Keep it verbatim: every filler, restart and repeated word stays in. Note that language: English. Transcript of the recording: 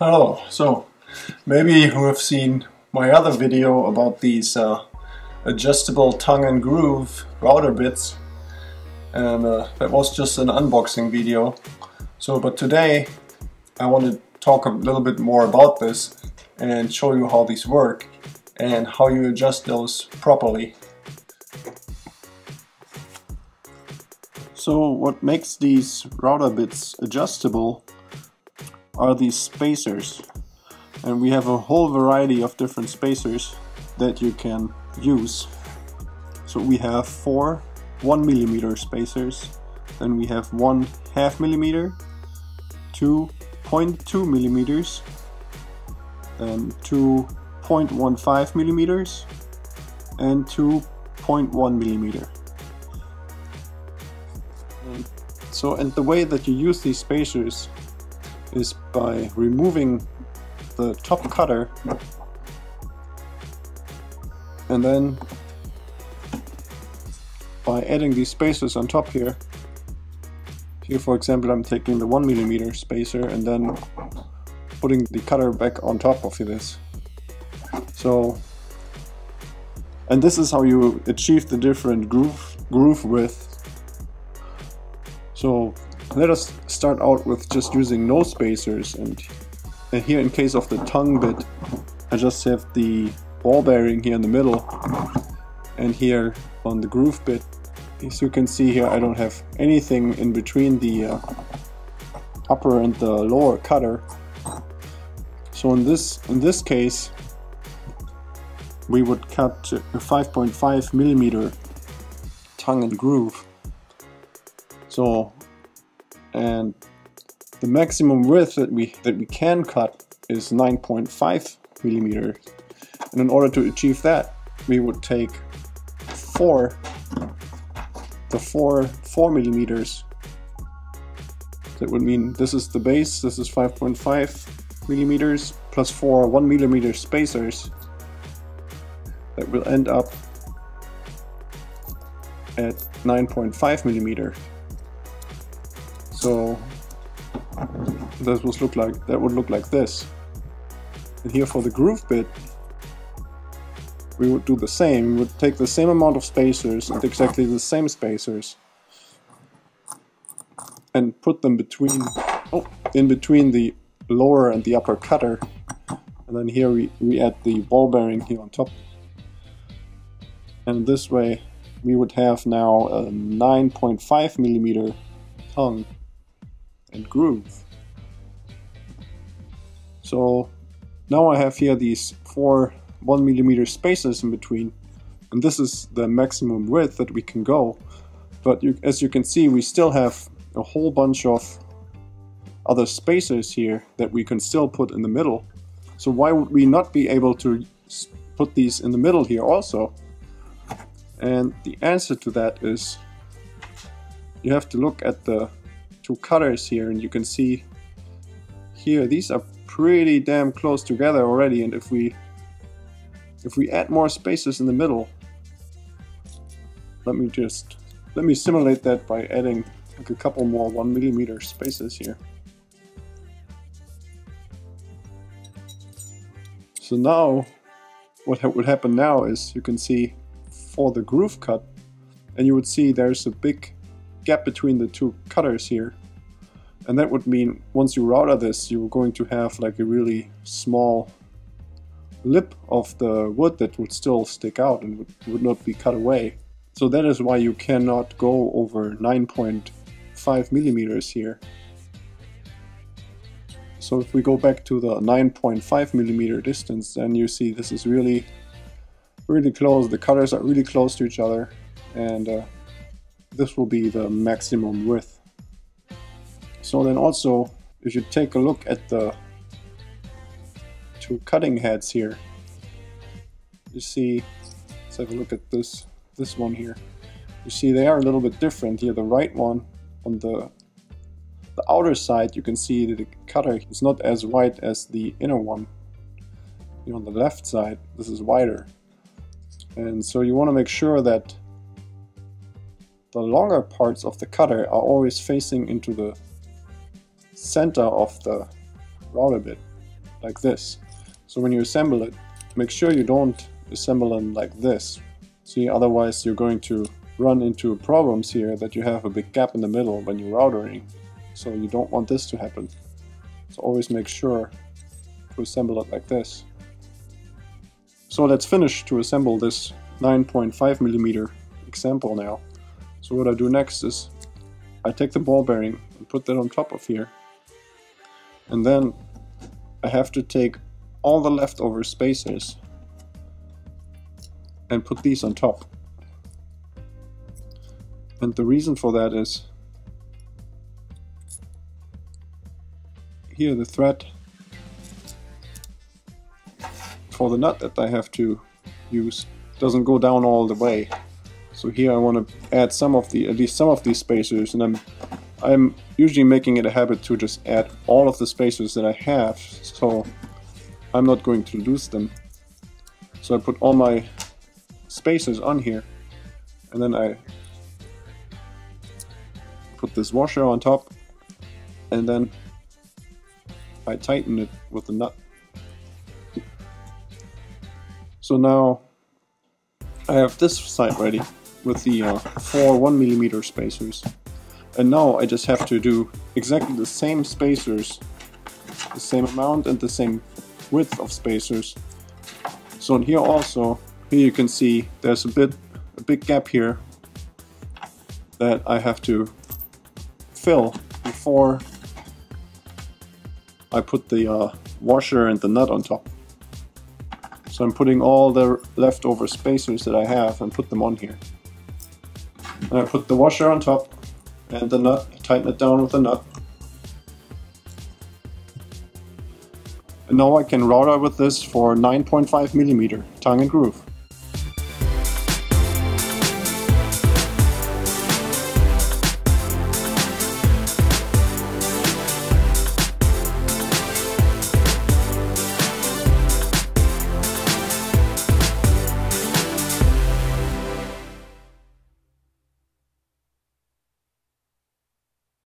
Hello, so maybe you have seen my other video about these uh, adjustable tongue and groove router bits, and uh, that was just an unboxing video. So but today I want to talk a little bit more about this and show you how these work and how you adjust those properly. So what makes these router bits adjustable are these spacers, and we have a whole variety of different spacers that you can use. So we have four one millimeter spacers, then we have one half millimeter, two zero point two millimeters, then two zero point one five millimeters, and two point one millimeter. So, and the way that you use these spacers is by removing the top cutter and then by adding these spacers on top here. Here, for example, I'm taking the one millimeter spacer and then putting the cutter back on top of this. So, and this is how you achieve the different groove groove width. So let us start out with just using no spacers, and, and here in case of the tongue bit I just have the ball bearing here in the middle, and here on the groove bit, as you can see here, I don't have anything in between the uh, upper and the lower cutter. So in this in this case we would cut a five point five millimeter tongue and groove. So, and the maximum width that we that we can cut is nine point five millimeters, and in order to achieve that we would take four the four four millimeters. That would mean this is the base, this is five point five millimeters plus four one millimeter spacers. That will end up at nine point five millimeters. So this would look like that would look like this. And here for the groove bit, we would do the same. We would take the same amount of spacers and exactly the same spacers, and put them between, oh, in between the lower and the upper cutter. And then here we, we add the ball bearing here on top. And this way, we would have now a nine point five millimeter tongue and groove. So now I have here these four one millimeter spacers in between, and this is the maximum width that we can go, but you, as you can see, we still have a whole bunch of other spacers here that we can still put in the middle. So why would we not be able to put these in the middle here also? And the answer to that is you have to look at the two cutters here, and you can see here these are pretty damn close together already, and if we if we add more spaces in the middle, let me just let me simulate that by adding like a couple more one millimeter spaces here. So now what ha- would happen now is you can see for the groove cut, and you would see there's a big gap between the two cutters here, and that would mean once you router this, you're going to have like a really small lip of the wood that would still stick out and would, would not be cut away. So that is why you cannot go over nine point five millimeters here. So if we go back to the nine point five millimeter distance, then you see this is really really close, the cutters are really close to each other, and uh, this will be the maximum width. So then also, if you take a look at the two cutting heads here, you see, let's have a look at this, this one here. You see they are a little bit different here. The right one on the, the outer side, you can see that the cutter is not as wide as the inner one. You know, on the left side, this is wider. And so you want to make sure that the longer parts of the cutter are always facing into the center of the router bit. like this. So when you assemble it, make sure you don't assemble them like this. See, otherwise you're going to run into problems here that you have a big gap in the middle when you're routering. So you don't want this to happen. So always make sure to assemble it like this. So let's finish to assemble this nine point five millimeter example now. So what I do next is I take the ball bearing and put that on top of here. And then I have to take all the leftover spacers and put these on top. And the reason for that is here the thread for the nut that I have to use doesn't go down all the way. So here I want to add some of the, at least some of these spacers, and I'm I'm usually making it a habit to just add all of the spacers that I have, so I'm not going to lose them. So I put all my spacers on here, and then I put this washer on top, and then I tighten it with the nut. So now I have this side ready with the uh, four one millimeter spacers. And now I just have to do exactly the same spacers, the same amount and the same width of spacers. So in here also, here you can see there's a bit, a big gap here that I have to fill before I put the uh, washer and the nut on top. So I'm putting all the leftover spacers that I have and put them on here. And I put the washer on top. And the nut, tighten it down with the nut. And now I can router with this for nine point five millimeter tongue and groove.